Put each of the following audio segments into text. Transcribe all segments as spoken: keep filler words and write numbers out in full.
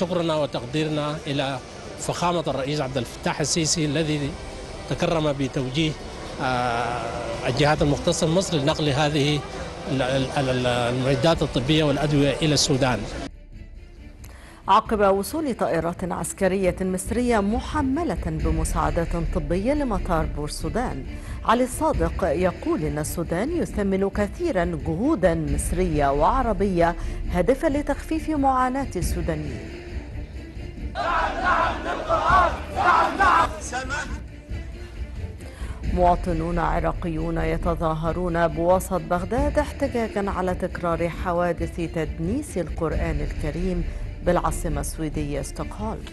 شكرنا وتقديرنا إلى فخامة الرئيس عبد الفتاح السيسي الذي تكرم بتوجيه الجهات المختصة بمصر لنقل هذه المعدات الطبية والأدوية إلى السودان. عقب وصول طائرات عسكرية مصرية محملة بمساعدات طبية لمطار بورسودان، علي الصادق يقول إن السودان يثمن كثيرا جهودا مصرية وعربية هادفة لتخفيف معاناة السودانيين. مواطنون عراقيون يتظاهرون بوسط بغداد احتجاجا على تكرار حوادث تدنيس القرآن الكريم بالعاصمة السويدية ستوكهولم.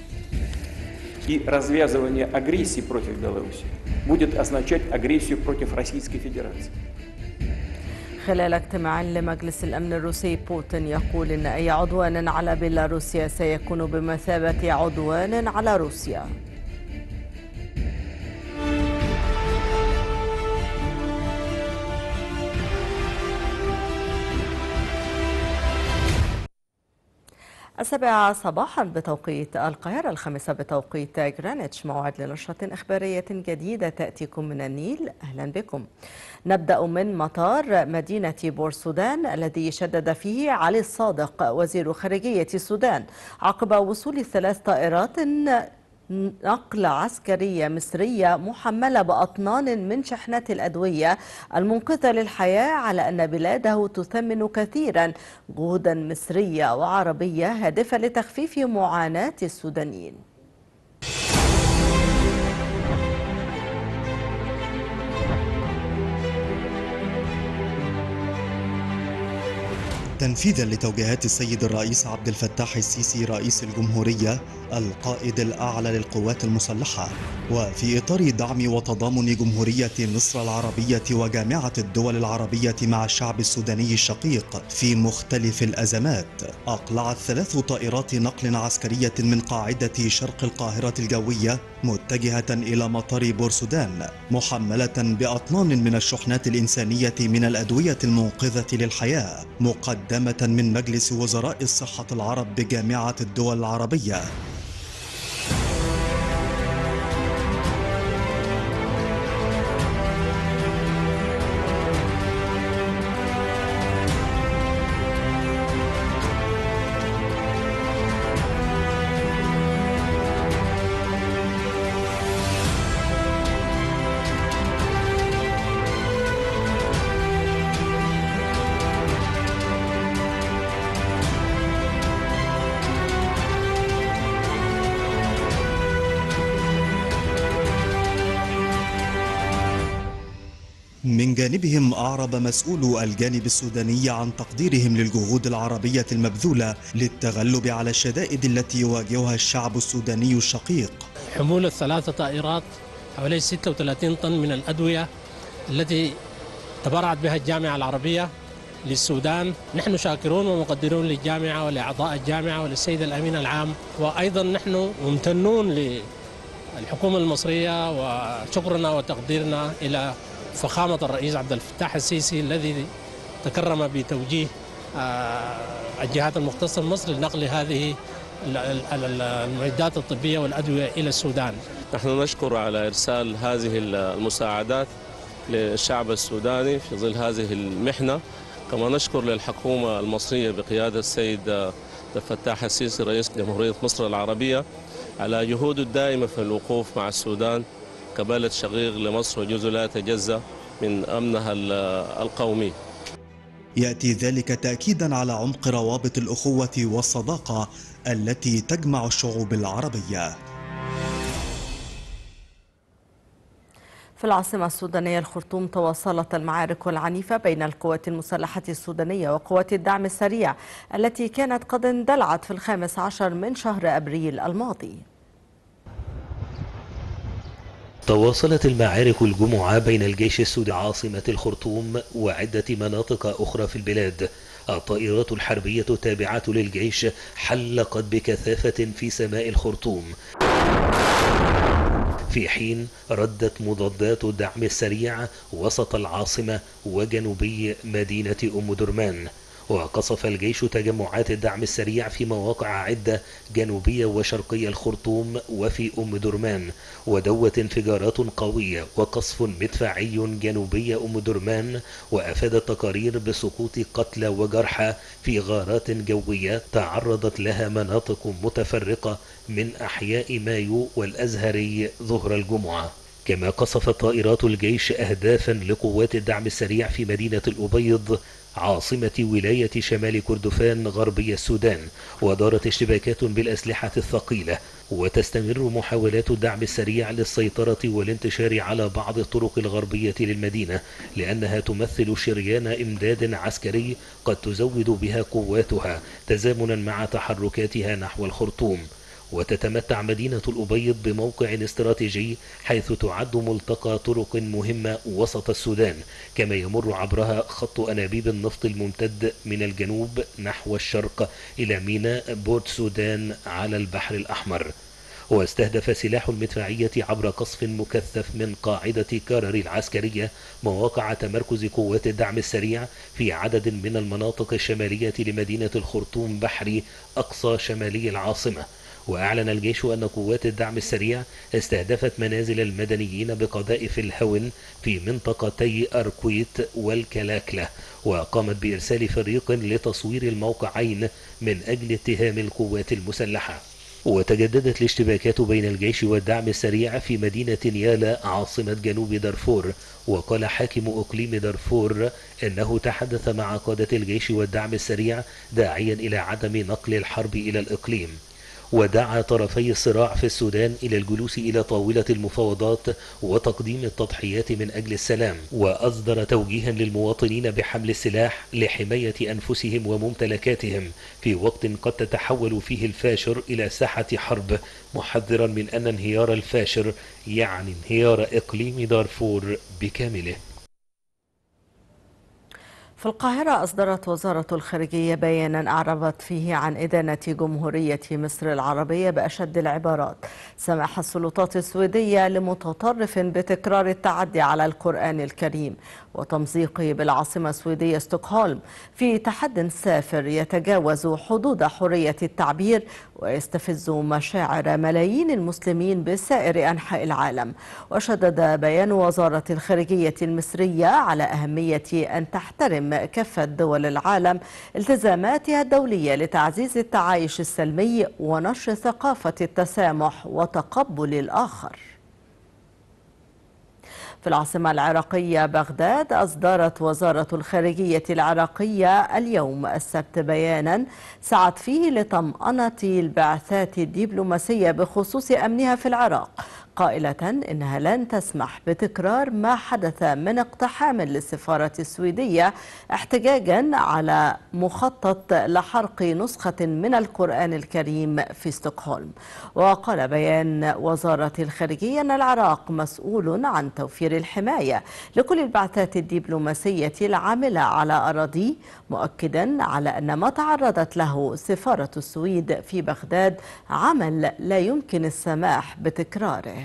خلال اجتماع لمجلس الأمن الروسي، بوتين يقول إن أي عدوان على بيلاروسيا سيكون بمثابة عدوان على روسيا. السابعة صباحا بتوقيت القاهرة، الخامسة بتوقيت جرينتش، موعد لنشرة إخبارية جديدة تأتيكم من النيل. أهلا بكم. نبدأ من مطار مدينة بورسودان الذي شدد فيه علي الصادق وزير خارجية السودان عقب وصول ثلاث طائرات نقل عسكرية مصرية محملة بأطنان من شحنات الأدوية المنقذة للحياة على أن بلاده تثمن كثيرا جهودا مصرية وعربية هادفة لتخفيف معاناة السودانيين. تنفيذا لتوجيهات السيد الرئيس عبد الفتاح السيسي رئيس الجمهورية القائد الأعلى للقوات المسلحة، وفي إطار دعم وتضامن جمهورية مصر العربية وجامعة الدول العربية مع الشعب السوداني الشقيق في مختلف الأزمات، أقلعت ثلاث طائرات نقل عسكرية من قاعدة شرق القاهرة الجوية متجهة إلى مطار بورسودان محملة بأطنان من الشحنات الإنسانية من الأدوية المنقذة للحياة، مقدمة من مجلس وزراء الصحة العرب بجامعة الدول العربية. من جانبهم أعرب مسؤولو الجانب السوداني عن تقديرهم للجهود العربية المبذولة للتغلب على الشدائد التي يواجهها الشعب السوداني الشقيق. حمول الثلاثة طائرات حوالي ستة وثلاثين طن من الأدوية التي تبرعت بها الجامعة العربية للسودان. نحن شاكرون ومقدرون للجامعة ولأعضاء الجامعة وللسيد الأمين العام، وأيضا نحن ممتنون للحكومة المصرية وشكرنا وتقديرنا إلى فخامة الرئيس عبد الفتاح السيسي الذي تكرم بتوجيه الجهات المختصة بمصر لنقل هذه المعدات الطبية والأدوية إلى السودان. نحن نشكر على إرسال هذه المساعدات للشعب السوداني في ظل هذه المحنة، كما نشكر للحكومة المصرية بقيادة السيد عبد الفتاح السيسي رئيس جمهورية مصر العربية على جهوده الدائمة في الوقوف مع السودان كبلد شقيق لمصر وجزء لا يتجزأ من أمنها القومي. يأتي ذلك تأكيدا على عمق روابط الأخوة والصداقة التي تجمع الشعوب العربية. في العاصمة السودانية الخرطوم تواصلت المعارك العنيفة بين القوات المسلحة السودانية وقوات الدعم السريع التي كانت قد اندلعت في الخامس عشر من شهر أبريل الماضي. تواصلت المعارك الجمعة بين الجيش السوداني عاصمة الخرطوم وعدة مناطق أخرى في البلاد. الطائرات الحربية التابعة للجيش حلقت بكثافة في سماء الخرطوم، في حين ردت مضادات الدعم السريع وسط العاصمة وجنوبي مدينة أم درمان. وقصف الجيش تجمعات الدعم السريع في مواقع عدة جنوبية وشرقية الخرطوم وفي أم درمان، ودوت انفجارات قوية وقصف مدفعي جنوبي أم درمان، وأفادت تقارير بسقوط قتلى وجرحى في غارات جوية تعرضت لها مناطق متفرقة من أحياء مايو والأزهري ظهر الجمعة. كما قصفت طائرات الجيش أهدافا لقوات الدعم السريع في مدينة الأبيض عاصمة ولاية شمال كردفان غربي السودان، ودارت اشتباكات بالأسلحة الثقيلة، وتستمر محاولات الدعم السريع للسيطرة والانتشار على بعض الطرق الغربية للمدينة، لأنها تمثل شريان إمداد عسكري قد تزود بها قواتها تزامنا مع تحركاتها نحو الخرطوم. وتتمتع مدينة الأبيض بموقع استراتيجي حيث تعد ملتقى طرق مهمة وسط السودان، كما يمر عبرها خط أنابيب النفط الممتد من الجنوب نحو الشرق إلى ميناء بورسودان على البحر الأحمر. واستهدف سلاح المدفعية عبر قصف مكثف من قاعدة كارري العسكرية مواقع تمركز قوات الدعم السريع في عدد من المناطق الشمالية لمدينة الخرطوم بحري أقصى شمالي العاصمة. وأعلن الجيش أن قوات الدعم السريع استهدفت منازل المدنيين بقذائف الهون في منطقتي أركويت والكلاكلة، وقامت بإرسال فريق لتصوير الموقعين من أجل اتهام القوات المسلحة. وتجددت الاشتباكات بين الجيش والدعم السريع في مدينة نيالا عاصمة جنوب دارفور، وقال حاكم أقليم دارفور إنه تحدث مع قادة الجيش والدعم السريع داعيا إلى عدم نقل الحرب إلى الإقليم. ودعا طرفي الصراع في السودان إلى الجلوس إلى طاولة المفاوضات وتقديم التضحيات من أجل السلام، وأصدر توجيها للمواطنين بحمل السلاح لحماية أنفسهم وممتلكاتهم في وقت قد تتحول فيه الفاشر إلى ساحة حرب، محذرا من أن انهيار الفاشر يعني انهيار إقليم دارفور بكامله. في القاهرة أصدرت وزارة الخارجية بيانا أعربت فيه عن إدانة جمهورية مصر العربية بأشد العبارات. سمح السلطات السويدية لمتطرف بتكرار التعدي على القرآن الكريم وتمزيقه بالعاصمة السويدية ستوكهولم في تحد سافر يتجاوز حدود حرية التعبير ويستفز مشاعر ملايين المسلمين بسائر أنحاء العالم. وشدد بيان وزارة الخارجية المصرية على أهمية أن تحترم كافة دول العالم التزاماتها الدولية لتعزيز التعايش السلمي ونشر ثقافة التسامح وتقبل الآخر. في العاصمة العراقية بغداد أصدرت وزارة الخارجية العراقية اليوم السبت بيانا سعت فيه لطمأنة البعثات الدبلوماسية بخصوص أمنها في العراق، قائلة إنها لن تسمح بتكرار ما حدث من اقتحام للسفارة السويدية احتجاجا على مخطط لحرق نسخة من القرآن الكريم في ستوكهولم. وقال بيان وزارة الخارجية أن العراق مسؤول عن توفير الحماية لكل البعثات الدبلوماسية العاملة على أراضيه، مؤكدا على أن ما تعرضت له سفارة السويد في بغداد عمل لا يمكن السماح بتكراره.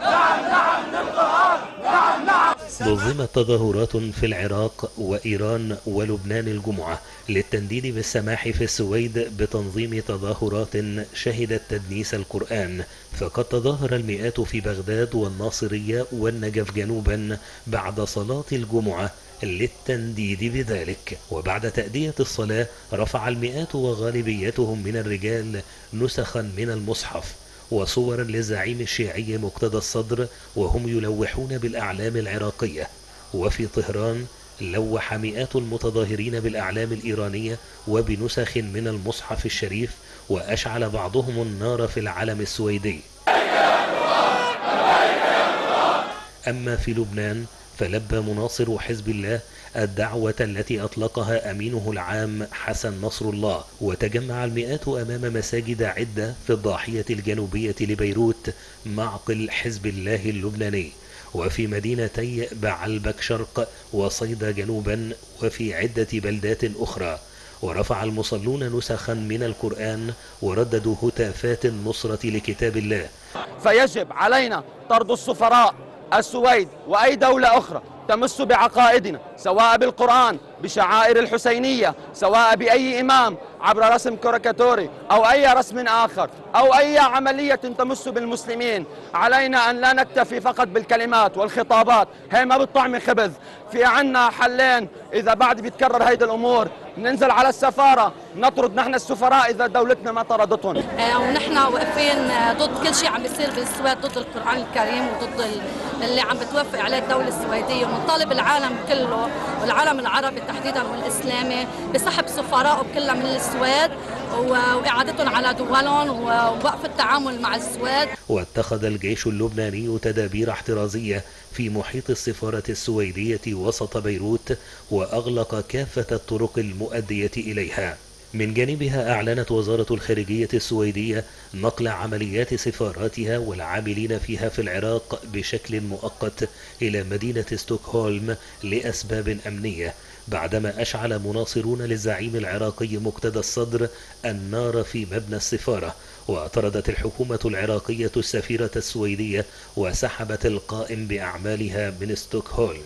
نعم نعم للقرار، نعم نعم. نظمت تظاهرات في العراق وإيران ولبنان الجمعة للتنديد بالسماح في السويد بتنظيم تظاهرات شهدت تدنيس القرآن، فقد تظاهر المئات في بغداد والناصرية والنجف جنوبا بعد صلاة الجمعة للتنديد بذلك. وبعد تأدية الصلاة رفع المئات وغالبيتهم من الرجال نسخا من المصحف وصورا للزعيم الشيعي مقتدى الصدر وهم يلوحون بالأعلام العراقية. وفي طهران لوح مئات المتظاهرين بالأعلام الإيرانية وبنسخ من المصحف الشريف، وأشعل بعضهم النار في العلم السويدي. أما في لبنان فلبى مناصر حزب الله الدعوة التي أطلقها أمينه العام حسن نصر الله، وتجمع المئات أمام مساجد عدة في الضاحية الجنوبية لبيروت معقل حزب الله اللبناني، وفي مدينتي بعلبك شرق وصيدا جنوبا، وفي عدة بلدات أخرى. ورفع المصلون نسخا من القرآن ورددوا هتافات النصرة لكتاب الله. فيجب علينا طرد السفراء السويد وأي دولة أخرى تمس بعقائدنا سواء بالقرآن، بشعائر الحسينية، سواء بأي إمام عبر رسم كاريكاتوري أو أي رسم آخر أو أي عملية تمس بالمسلمين. علينا أن لا نكتفي فقط بالكلمات والخطابات، هي ما بتطعم خبز. في عنا حلين إذا بعد بيتكرر هيدي الأمور، ننزل على السفارة نطرد نحن السفراء إذا دولتنا ما طردتهم. ونحن واقفين ضد كل شيء عم بيصير بالسويد، ضد القرآن الكريم وضد اللي عم بتوافق عليه الدولة السويدية، ونطالب العالم كله والعالم العربي تحديدا والإسلامي بسحب سفراءه كلها من السويد وإعادتهم على دولهم ووقف التعامل مع السويد. واتخذ الجيش اللبناني تدابير احترازية في محيط السفارة السويدية وسط بيروت وأغلق كافة الطرق المؤدية إليها. من جانبها أعلنت وزارة الخارجية السويدية نقل عمليات سفاراتها والعاملين فيها في العراق بشكل مؤقت إلى مدينة ستوكهولم لأسباب أمنية، بعدما أشعل مناصرون للزعيم العراقي مقتدى الصدر النار في مبنى السفارة، واعترضت الحكومة العراقية السفيرة السويدية وسحبت القائم بأعمالها من ستوكهولم.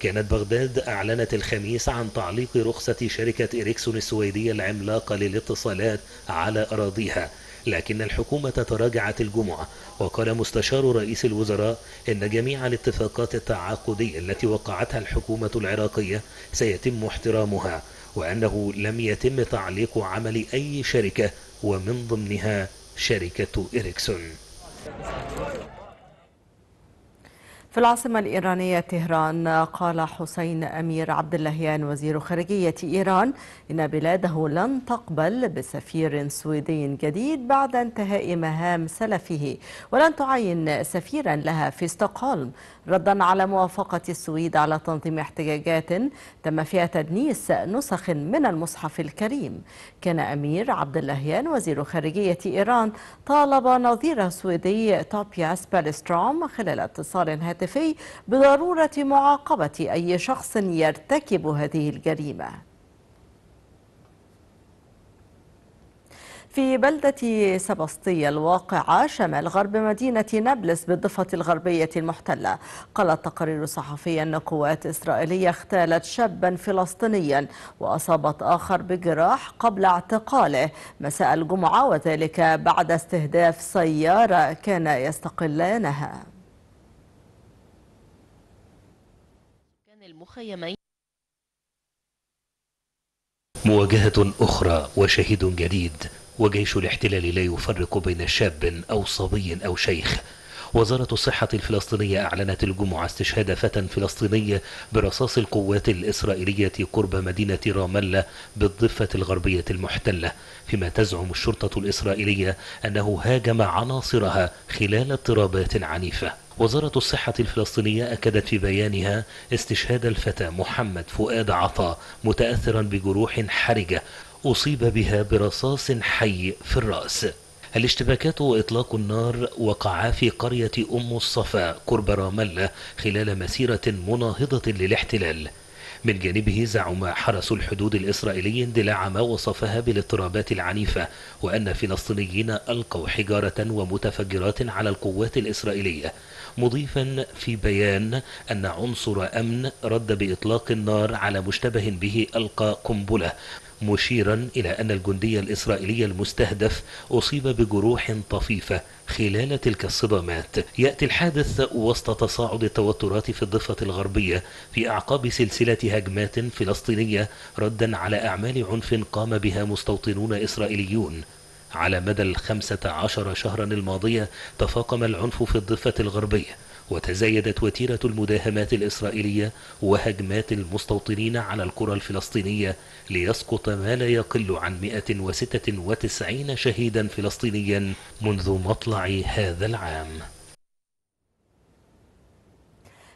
كانت بغداد أعلنت الخميس عن تعليق رخصة شركة إريكسون السويدية العملاقة للاتصالات على أراضيها، لكن الحكومة تراجعت الجمعة. وقال مستشار رئيس الوزراء إن جميع الاتفاقات التعاقدية التي وقعتها الحكومة العراقية سيتم احترامها، وأنه لم يتم تعليق عمل أي شركة ومن ضمنها شركة إريكسون. في العاصمة الإيرانية طهران، قال حسين أمير عبد اللهيان وزير خارجية إيران إن بلاده لن تقبل بسفير سويدي جديد بعد انتهاء مهام سلفه، ولن تعين سفيرا لها في ستوكهولم، ردا على موافقة السويد على تنظيم احتجاجات تم فيها تدنيس نسخ من المصحف الكريم. كان أمير عبد اللهيان وزير خارجية إيران طالب نظيره السويدي توبياس بالستروم خلال اتصال هاتفي بضرورة معاقبة أي شخص يرتكب هذه الجريمة. في بلدة سبسطية الواقعة شمال غرب مدينة نابلس بالضفة الغربية المحتلة، قال التقرير الصحفي أن قوات إسرائيلية اغتالت شابا فلسطينيا وأصابت آخر بجراح قبل اعتقاله مساء الجمعة، وذلك بعد استهداف سيارة كان يستقلانها. المخيمين مواجهة أخرى وشهيد جديد، وجيش الاحتلال لا يفرق بين شاب أو صبي أو شيخ. وزارة الصحة الفلسطينية أعلنت الجمعة استشهاد فتى فلسطينية برصاص القوات الإسرائيلية قرب مدينة رام الله بالضفة الغربية المحتلة، فيما تزعم الشرطة الإسرائيلية أنه هاجم عناصرها خلال اضطرابات عنيفة. وزارة الصحة الفلسطينية أكدت في بيانها استشهاد الفتى محمد فؤاد عطا متأثرا بجروح حرجة أصيب بها برصاص حي في الرأس. الاشتباكات وإطلاق النار وقعا في قرية أم الصفا قرب رام الله خلال مسيرة مناهضة للاحتلال. من جانبه زعم حرس الحدود الإسرائيلي اندلاع ما وصفها بالاضطرابات العنيفة، وأن فلسطينيين ألقوا حجارة ومتفجرات على القوات الإسرائيلية، مضيفا في بيان أن عنصر أمن رد بإطلاق النار على مشتبه به ألقى قنبلة، مشيرا إلى أن الجندي الإسرائيلي المستهدف أصيب بجروح طفيفة خلال تلك الصدمات. يأتي الحادث وسط تصاعد التوترات في الضفة الغربية في أعقاب سلسلة هجمات فلسطينية ردا على أعمال عنف قام بها مستوطنون إسرائيليون. على مدى الخمسة عشر شهرا الماضية تفاقم العنف في الضفة الغربية، وتزايدت وتيرة المداهمات الإسرائيلية وهجمات المستوطنين على القرى الفلسطينية ليسقط ما لا يقل عن مئة وستة وتسعين شهيدا فلسطينيا منذ مطلع هذا العام.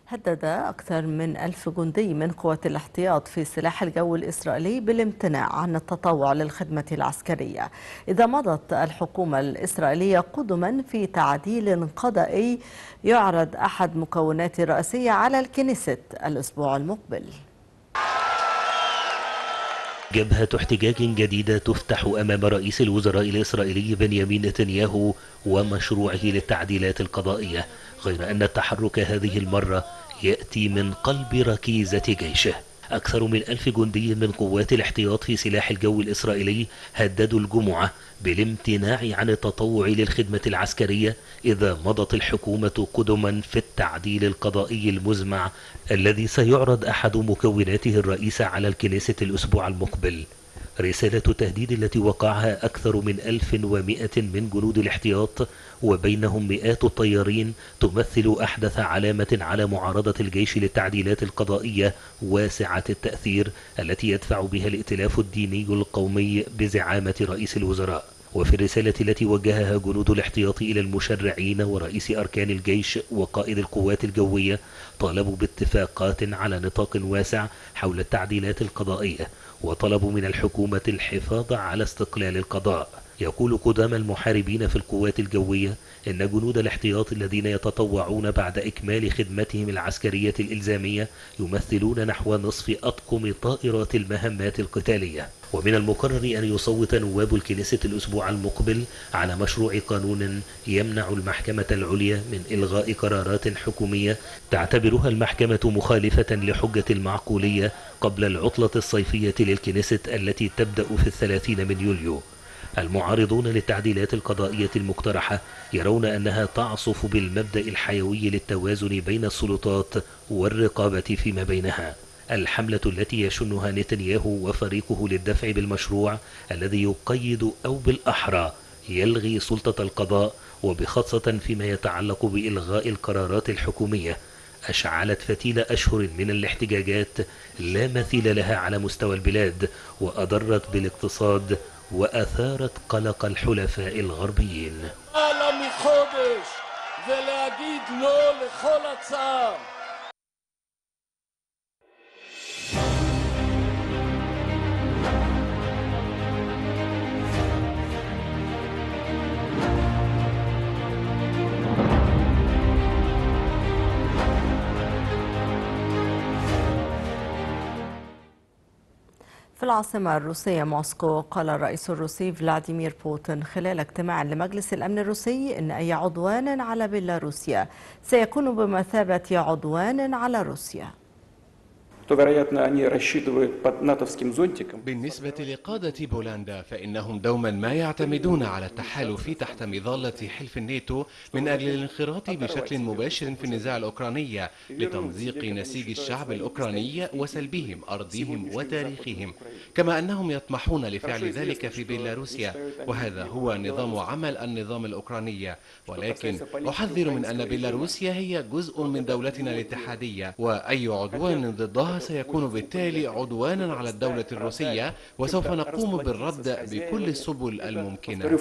هدد أكثر من ألف جندي من قوات الاحتياط في سلاح الجو الإسرائيلي بالامتناع عن التطوع للخدمة العسكرية إذا مضت الحكومة الإسرائيلية قدما في تعديل قضائي يعرض أحد مكوناته الرئيسية على الكنيست الأسبوع المقبل. جبهة احتجاج جديدة تفتح أمام رئيس الوزراء الإسرائيلي بنيامين نتنياهو ومشروعه للتعديلات القضائية، غير أن التحرك هذه المرة يأتي من قلب ركيزة جيشه. أكثر من ألف جندي من قوات الاحتياط في سلاح الجو الإسرائيلي هددوا الجمعة بالامتناع عن التطوع للخدمة العسكرية إذا مضت الحكومة قدما في التعديل القضائي المزمع الذي سيعرض أحد مكوناته الرئيسة على الكنيسة الأسبوع المقبل. رسالة التهديد التي وقعها أكثر من ألف ومائة من جنود الاحتياط وبينهم مئات الطيارين تمثل أحدث علامة على معارضة الجيش للتعديلات القضائية واسعة التأثير التي يدفع بها الائتلاف الديني القومي بزعامة رئيس الوزراء. وفي الرسالة التي وجهها جنود الاحتياط إلى المشرعين ورئيس أركان الجيش وقائد القوات الجوية طالبوا باتفاقات على نطاق واسع حول التعديلات القضائية وطلبوا من الحكومة الحفاظ على استقلال القضاء. يقول قدامى المحاربين في القوات الجوية إن جنود الاحتياط الذين يتطوعون بعد إكمال خدمتهم العسكرية الإلزامية يمثلون نحو نصف أطقم طائرات المهمات القتالية. ومن المقرر أن يصوت نواب الكنيسة الأسبوع المقبل على مشروع قانون يمنع المحكمة العليا من إلغاء قرارات حكومية تعتبرها المحكمة مخالفة لحجة المعقولية قبل العطلة الصيفية للكنيسة التي تبدأ في الثلاثين من يوليو. المعارضون للتعديلات القضائية المقترحة يرون أنها تعصف بالمبدأ الحيوي للتوازن بين السلطات والرقابة فيما بينها. الحملة التي يشنها نتنياهو وفريقه للدفع بالمشروع الذي يقيد أو بالأحرى يلغي سلطة القضاء وبخاصة فيما يتعلق بإلغاء القرارات الحكومية أشعلت فتيل أشهر من الاحتجاجات لا مثيل لها على مستوى البلاد وأضرت بالاقتصاد وأثارت قلق الحلفاء الغربيين. في العاصمة الروسية موسكو قال الرئيس الروسي فلاديمير بوتين خلال اجتماع لمجلس الأمن الروسي إن أي عدوان على بيلاروسيا سيكون بمثابة عدوان على روسيا. بالنسبة لقادة بولندا فإنهم دوما ما يعتمدون على التحالف تحت مظلة حلف الناتو من أجل الانخراط بشكل مباشر في النزاع الأوكراني لتمزيق نسيج الشعب الأوكراني وسلبهم أرضهم وتاريخهم، كما أنهم يطمحون لفعل ذلك في بيلاروسيا، وهذا هو نظام عمل النظام الأوكراني. ولكن أحذر من أن بيلاروسيا هي جزء من دولتنا الاتحادية، وأي عدوان ضدها سيكون بالتالي عدوانا على الدولة الروسية، وسوف نقوم بالرد بكل السبل الممكنة.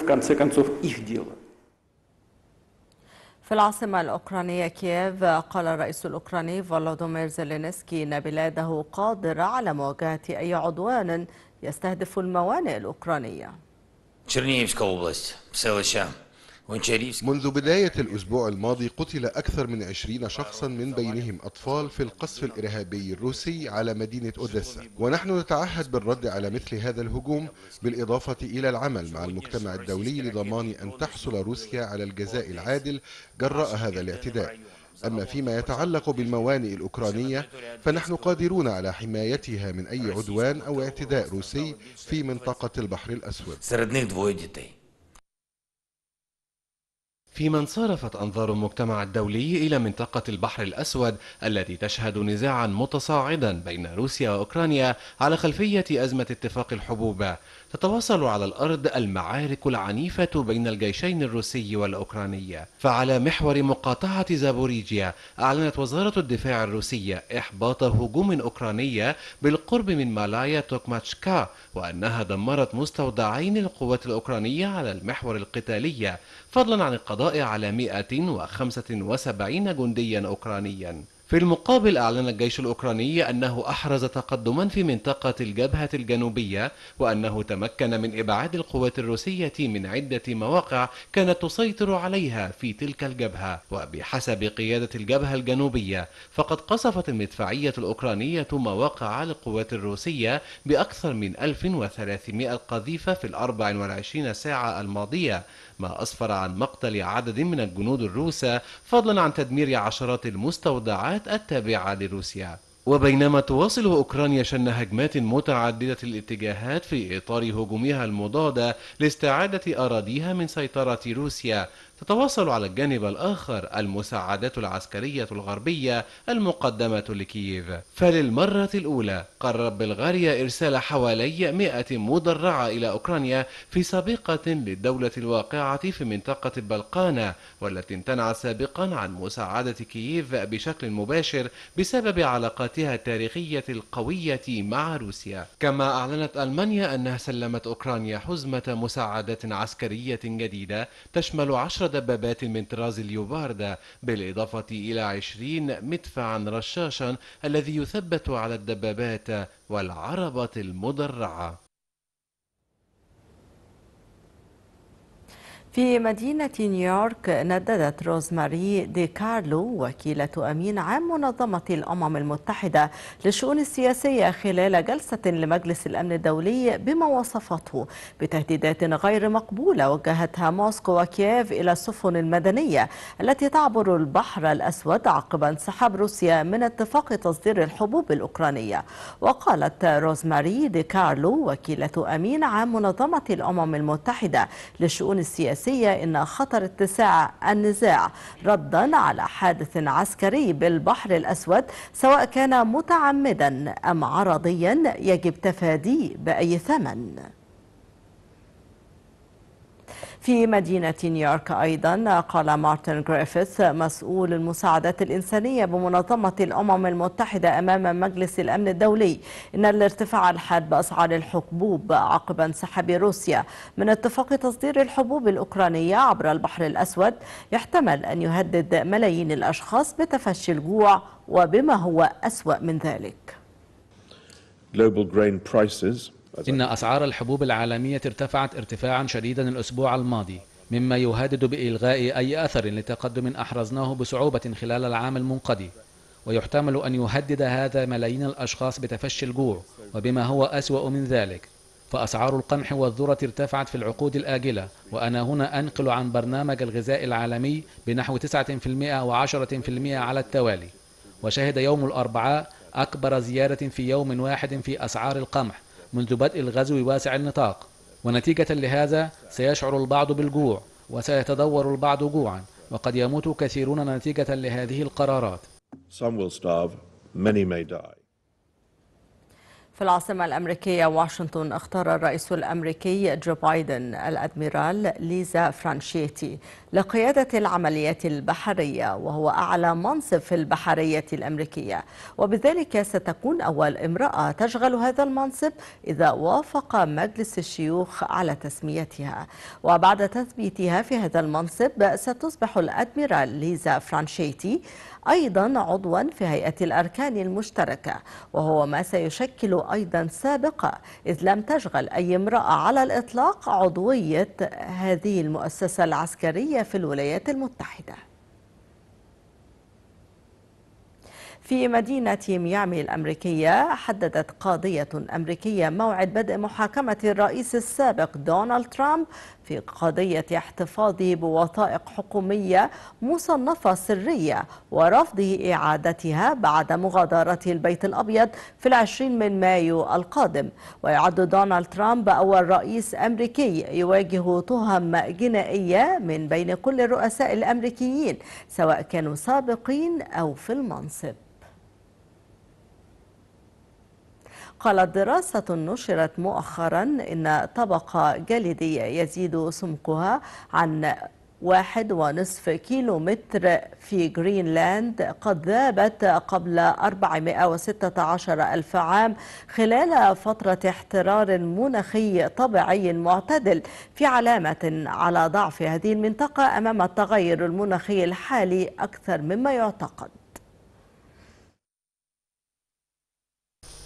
في العاصمة الأوكرانية كييف قال الرئيس الأوكراني فولوديمير زيلينسكي إن بلاده قادرة على مواجهة أي عدوان يستهدف الموانئ الأوكرانية. منذ بداية الأسبوع الماضي قتل أكثر من عشرين شخصا من بينهم أطفال في القصف الإرهابي الروسي على مدينة أودسا، ونحن نتعهد بالرد على مثل هذا الهجوم بالإضافة إلى العمل مع المجتمع الدولي لضمان أن تحصل روسيا على الجزاء العادل جراء هذا الاعتداء. أما فيما يتعلق بالموانئ الأوكرانية فنحن قادرون على حمايتها من أي عدوان أو اعتداء روسي في منطقة البحر الأسود. فيما انصرفت أنظار المجتمع الدولي إلى منطقة البحر الأسود التي تشهد نزاعا متصاعدا بين روسيا وأوكرانيا على خلفية أزمة اتفاق الحبوب، تتواصل على الأرض المعارك العنيفة بين الجيشين الروسي والأوكراني. فعلى محور مقاطعة زابوريجيا أعلنت وزارة الدفاع الروسية إحباط هجوم أوكراني بالقرب من مالايا توكماتشكا، وأنها دمرت مستودعين القوات الأوكرانية على المحور القتالي، فضلا عن القضاء على مئة وخمسة وسبعين جنديا أوكرانيا. في المقابل أعلن الجيش الأوكراني أنه أحرز تقدما في منطقة الجبهة الجنوبية، وأنه تمكن من إبعاد القوات الروسية من عدة مواقع كانت تسيطر عليها في تلك الجبهة. وبحسب قيادة الجبهة الجنوبية فقد قصفت المدفعية الأوكرانية مواقع القوات الروسية بأكثر من ألف وثلاثمائة قذيفة في الأربع والعشرين ساعة الماضية، ما أسفر عن مقتل عدد من الجنود الروس، فضلا عن تدمير عشرات المستودعات الجماعات التابعة لروسيا. وبينما تواصل أوكرانيا شن هجمات متعددة الاتجاهات في إطار هجومها المضاد لاستعادة أراضيها من سيطرة روسيا، تتواصل على الجانب الآخر المساعدات العسكرية الغربية المقدمة لكييف. فللمرة الأولى قرر بلغاريا إرسال حوالي مئة مدرعة إلى أوكرانيا في سابقة للدولة الواقعة في منطقة البلقانة، والتي امتنعت سابقا عن مساعدة كييف بشكل مباشر بسبب علاقاتها التاريخية القوية مع روسيا. كما أعلنت ألمانيا أنها سلمت أوكرانيا حزمة مساعدات عسكرية جديدة تشمل عشرة دبابات من طراز اليوباردا، بالإضافة إلى عشرين مدفعا رشاشا الذي يثبت على الدبابات والعربة المدرعة. في مدينة نيويورك نددت روزماري دي كارلو وكيلة أمين عام منظمة الأمم المتحدة للشؤون السياسية خلال جلسة لمجلس الأمن الدولي بما وصفته بتهديدات غير مقبولة وجهتها موسكو وكييف إلى السفن المدنية التي تعبر البحر الأسود عقب انسحاب روسيا من اتفاق تصدير الحبوب الأوكرانية. وقالت روزماري دي كارلو وكيلة أمين عام منظمة الأمم المتحدة للشؤون السياسية إن خطر اتساع النزاع ردا على حادث عسكري بالبحر الأسود سواء كان متعمدا أم عرضيا يجب تفاديه بأي ثمن. في مدينة نيويورك أيضا قال مارتن جريفث مسؤول المساعدات الإنسانية بمنظمة الأمم المتحدة أمام مجلس الأمن الدولي إن الارتفاع الحاد بأسعار الحبوب عقب انسحاب روسيا من اتفاق تصدير الحبوب الأوكرانية عبر البحر الأسود يحتمل أن يهدد ملايين الأشخاص بتفشي الجوع وبما هو أسوأ من ذلك. إن أسعار الحبوب العالمية ارتفعت ارتفاعا شديدا الأسبوع الماضي، مما يهدد بإلغاء أي أثر لتقدم أحرزناه بصعوبة خلال العام المنقضي، ويحتمل أن يهدد هذا ملايين الأشخاص بتفشي الجوع وبما هو أسوأ من ذلك. فأسعار القمح والذرة ارتفعت في العقود الآجلة، وأنا هنا أنقل عن برنامج الغذاء العالمي بنحو تسعة بالمئة وعشرة بالمئة على التوالي. وشهد يوم الأربعاء أكبر زيادة في يوم واحد في أسعار القمح منذ بدء الغزو واسع النطاق، ونتيجة لهذا سيشعر البعض بالجوع وسيتدور البعض جوعا، وقد يموت كثيرون نتيجة لهذه القرارات. في العاصمة الأمريكية واشنطن اختار الرئيس الأمريكي جو بايدن الأدميرال ليزا فرانشيتي لقيادة العمليات البحرية، وهو أعلى منصب في البحرية الأمريكية، وبذلك ستكون أول امرأة تشغل هذا المنصب إذا وافق مجلس الشيوخ على تسميتها. وبعد تثبيتها في هذا المنصب ستصبح الأدميرال ليزا فرانشيتي أيضا عضوا في هيئة الأركان المشتركة، وهو ما سيشكل أيضا سابقة إذ لم تشغل أي امرأة على الإطلاق عضوية هذه المؤسسة العسكرية في الولايات المتحدة. في مدينة ميامي الأمريكية حددت قاضية أمريكية موعد بدء محاكمة الرئيس السابق دونالد ترامب في قضية احتفاظه بوثائق حكومية مصنفة سرية ورفضه إعادتها بعد مغادرته البيت الأبيض في العشرين من مايو القادم. ويعد دونالد ترامب أول رئيس أمريكي يواجه تهم جنائية من بين كل الرؤساء الأمريكيين سواء كانوا سابقين أو في المنصب. قالت دراسة نشرت مؤخرا إن طبقة جليدية يزيد سمكها عن واحد ونصف كيلو متر في جرينلاند قد ذابت قبل أربعمائة وستة عشر ألف عام خلال فترة احترار مناخي طبيعي معتدل، في علامة على ضعف هذه المنطقة أمام التغير المناخي الحالي أكثر مما يعتقد.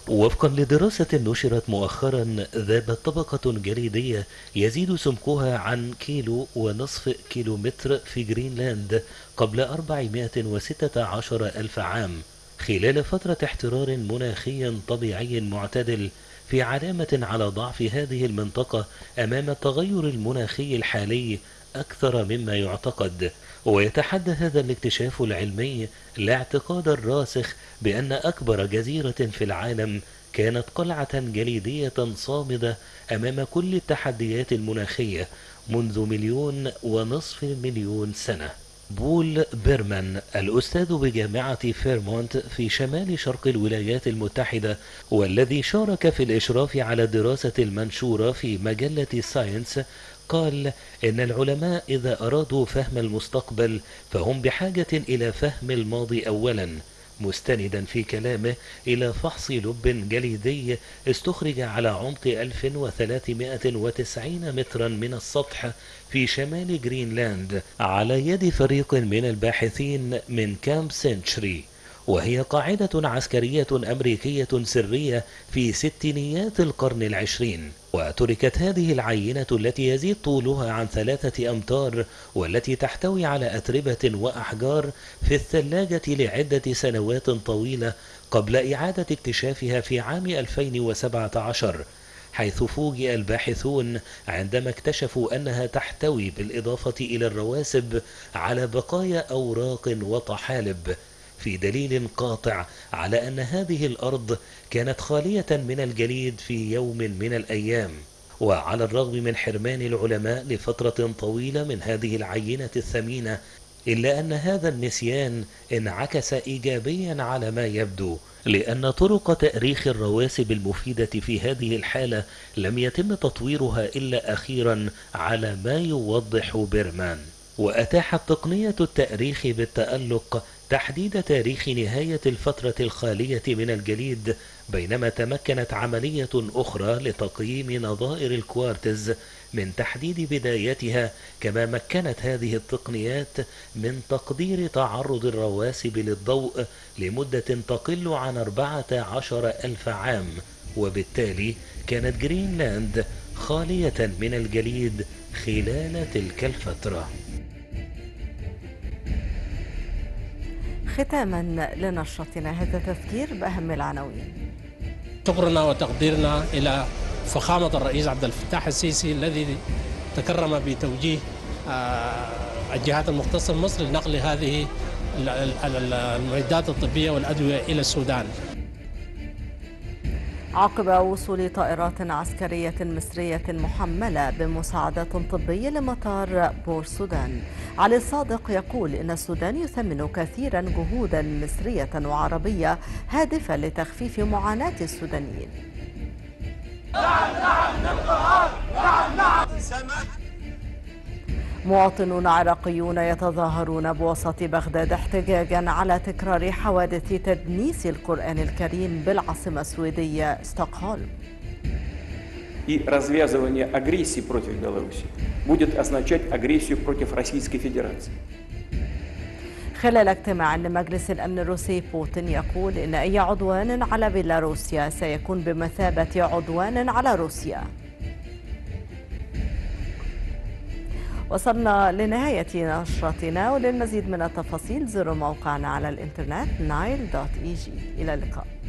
وفقا لدراسة نشرت مؤخرا ذابت طبقة جليدية يزيد سمكها عن كيلو ونصف كيلومتر في جرينلاند قبل أربعمائة وستة عشر ألف عام خلال فترة احترار مناخي طبيعي معتدل، في علامة على ضعف هذه المنطقة أمام التغير المناخي الحالي أكثر مما يعتقد. ويتحدى هذا الاكتشاف العلمي الاعتقاد الراسخ بأن أكبر جزيرة في العالم كانت قلعة جليدية صامدة أمام كل التحديات المناخية منذ مليون ونصف مليون سنة. بول بيرمان الأستاذ بجامعة فيرمونت في شمال شرق الولايات المتحدة، والذي شارك في الإشراف على الدراسة المنشورة في مجلة ساينس، قال إن العلماء إذا أرادوا فهم المستقبل فهم بحاجة إلى فهم الماضي أولا، مستندا في كلامه إلى فحص لب جليدي استخرج على عمق ألف وثلاثمائة وتسعين مترا من السطح في شمال جرينلاند على يد فريق من الباحثين من كامب سنتشري، وهي قاعدة عسكرية أمريكية سرية في ستينيات القرن العشرين. وتركت هذه العينة التي يزيد طولها عن ثلاثة أمتار والتي تحتوي على أتربة وأحجار في الثلاجة لعدة سنوات طويلة قبل إعادة اكتشافها في عام ألفين وسبعة عشر، حيث فوجئ الباحثون عندما اكتشفوا أنها تحتوي بالإضافة إلى الرواسب على بقايا أوراق وطحالب، في دليل قاطع على أن هذه الأرض كانت خالية من الجليد في يوم من الأيام. وعلى الرغم من حرمان العلماء لفترة طويلة من هذه العينة الثمينة، إلا أن هذا النسيان انعكس إيجابيا على ما يبدو، لأن طرق تأريخ الرواسب المفيدة في هذه الحالة لم يتم تطويرها إلا أخيرا على ما يوضح بيرمان. وأتاحت تقنية التأريخ بالتألق تحديد تاريخ نهاية الفترة الخالية من الجليد، بينما تمكنت عملية أخرى لتقييم نظائر الكوارتز من تحديد بدايتها، كما مكنت هذه التقنيات من تقدير تعرض الرواسب للضوء لمدة تقل عن أربعة عشر ألف عام، وبالتالي كانت جرينلاند خالية من الجليد خلال تلك الفترة. ختاما لنشرتنا هذا التذكير بأهم العناوين. شكرنا وتقديرنا إلى فخامة الرئيس عبد الفتاح السيسي الذي تكرم بتوجيه الجهات المختصة بمصر لنقل هذه المعدات الطبية والأدوية إلى السودان. عقب وصول طائرات عسكرية مصرية محملة بمساعدات طبية لمطار بورسودان، علي الصادق يقول إن السودان يثمن كثيرا جهودا مصرية وعربية هادفة لتخفيف معاناة السودانيين. نعم نعم للقرار، نعم نعم. مواطنون عراقيون يتظاهرون بوسط بغداد احتجاجا على تكرار حوادث تدنيس القرآن الكريم بالعاصمة السويدية ستوكهولم. И развязывание агрессии против Беларуси будет означать агрессию против Российской Федерации. خلال اجتماع لمجلس الأمن الروسي، بوتين يقول إن أي عدوان على بيلاروسيا سيكون بمثابة عدوان على روسيا. وصلنا لنهاية نشرتنا، وللمزيد من التفاصيل زوروا موقعنا على الانترنت نايل دوت اي جي. إلى اللقاء.